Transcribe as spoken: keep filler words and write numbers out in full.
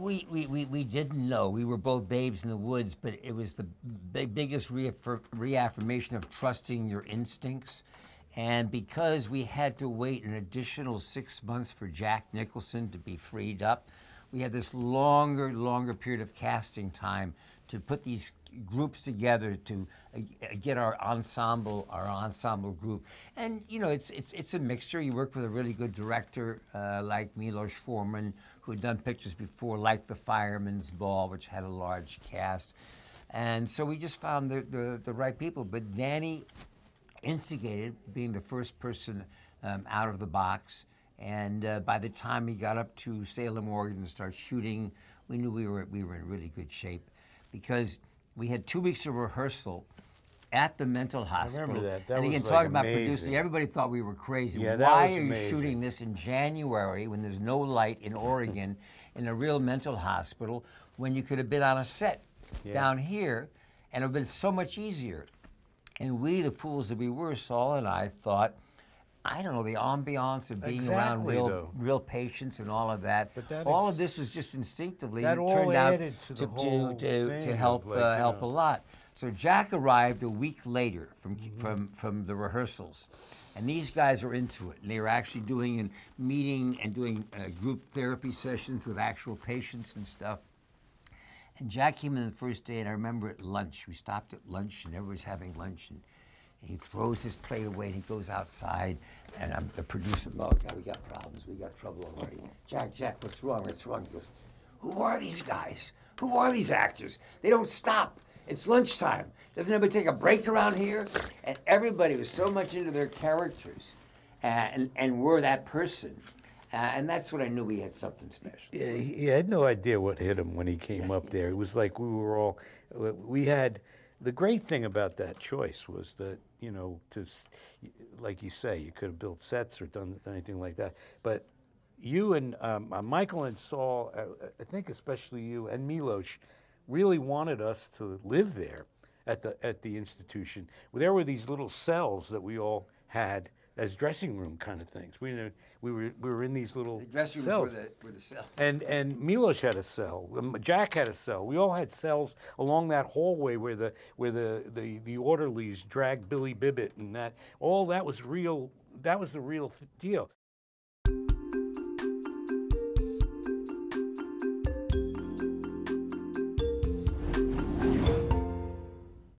We, we, we, we didn't know. We were both babes in the woods, but it was the big, biggest reaffir reaffirmation of trusting your instincts. And because we had to wait an additional six months for Jack Nicholson to be freed up, we had this longer, longer period of casting time to put these groups together to uh, get our ensemble, our ensemble group. And, you know, it's, it's, it's a mixture. You work with a really good director uh, like Milos Forman, who had done pictures before, like The Fireman's Ball, which had a large cast. And so we just found the, the, the right people. But Danny instigated, being the first person um, out of the box. And uh, by the time we got up to Salem, Oregon, and started shooting, we knew we were, we were in really good shape, because we had two weeks of rehearsal at the mental hospital. I remember that. That and again, was talking like about amazing. Producing, everybody thought we were crazy. Yeah, Why are amazing. You shooting this in January when there's no light in Oregon in a real mental hospital, when you could have been on a set yeah. down here and it would have been so much easier? And we, the fools that we were, Saul and I, thought, I don't know, the ambiance of being exactly, around real, though. real patients and all of that. But that all of this was just instinctively that all turned out to, to, to, to, to help like, uh, help know. a lot. So Jack arrived a week later from mm-hmm. from from the rehearsals, and these guys were into it. And they were actually doing and meeting and doing uh, group therapy sessions with actual patients and stuff. And Jack came in the first day, and I remember at lunch, we stopped at lunch, and everybody's having lunch, and he throws his plate away, and he goes outside, and I'm the producer, oh, God, we got problems, we got trouble already. Jack, Jack, what's wrong, what's wrong? He goes, who are these guys? Who are these actors? They don't stop. It's lunchtime. Doesn't anybody take a break around here? And everybody was so much into their characters, uh, and, and were that person. Uh, and that's when I knew we had something special. Yeah, he had no idea what hit him when he came up there. It was like we were all, we had, the great thing about that choice was that, you know, to, like you say, you could have built sets or done anything like that. But you and um, Michael and Saul, I think especially you and Milos, really wanted us to live there at the, at the institution. There were these little cells that we all had as dressing room kind of things. We, you know, we were we were in these little the dressing cells. Rooms were the, were the cells. And and Milos had a cell. Jack had a cell. We all had cells along that hallway where the where the the, the orderlies dragged Billy Bibbit and that. All that was real. That was the real deal.